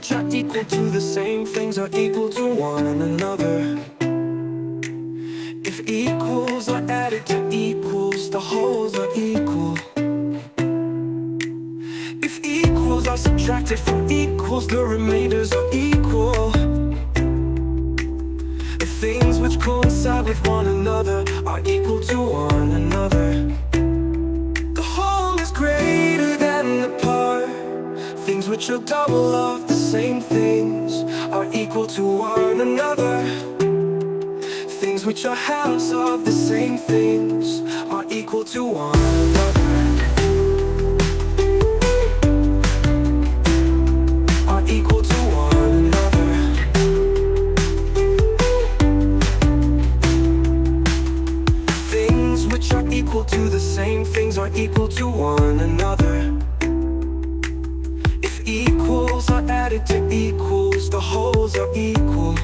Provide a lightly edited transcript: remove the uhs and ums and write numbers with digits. which are equal to the same things are equal to one another. If equals are added to equals, the wholes are equal. If equals are subtracted from equals, the remainders are equal. The things which coincide with one another are equal to one another. The whole is greater than the part. Things which are double of the same things are equal to one another. Things which are halves of the same things are equal to one another. Are equal to one another. Things which are equal to the same things are equal to one another. If equals are added to equals, the wholes are equal.